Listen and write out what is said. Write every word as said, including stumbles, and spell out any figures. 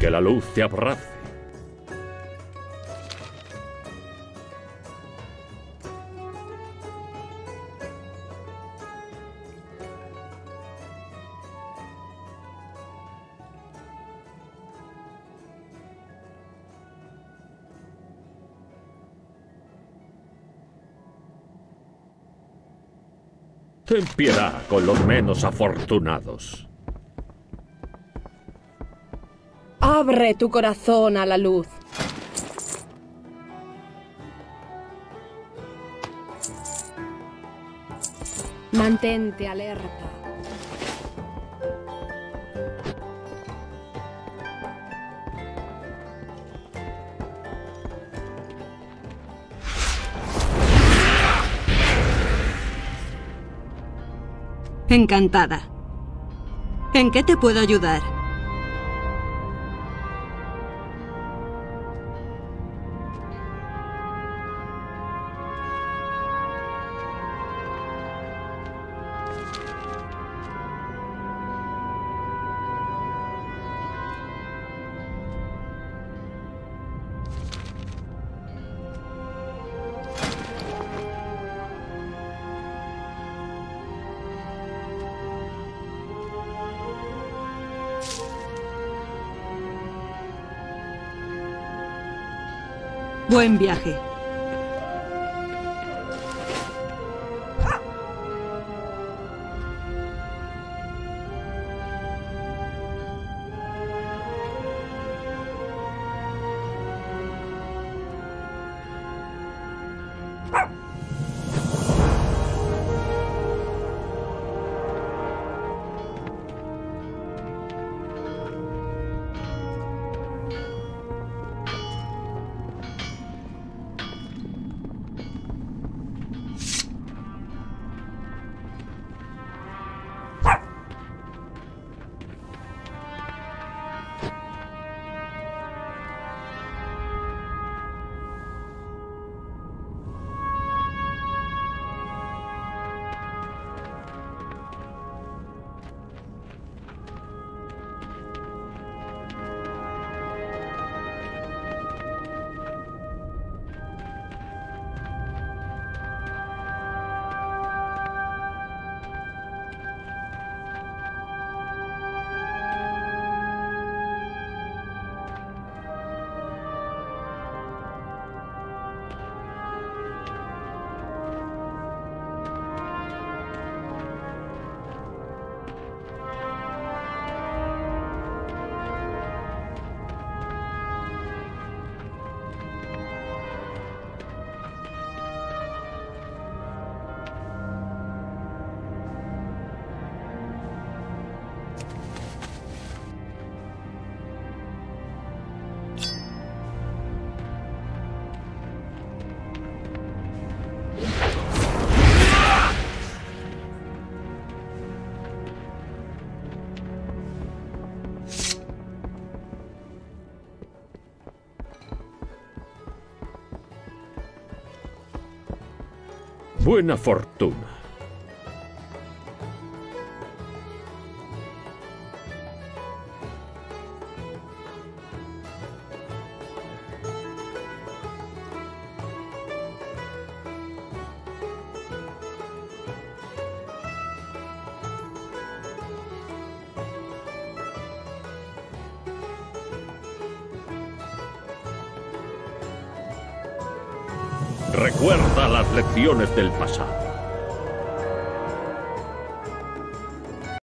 Que la luz te abrace. Ten piedad con los menos afortunados. Abre tu corazón a la luz. Mantente alerta. Encantada. ¿En qué te puedo ayudar? Buen viaje. Buena fortuna. Recuerda las lecciones del pasado.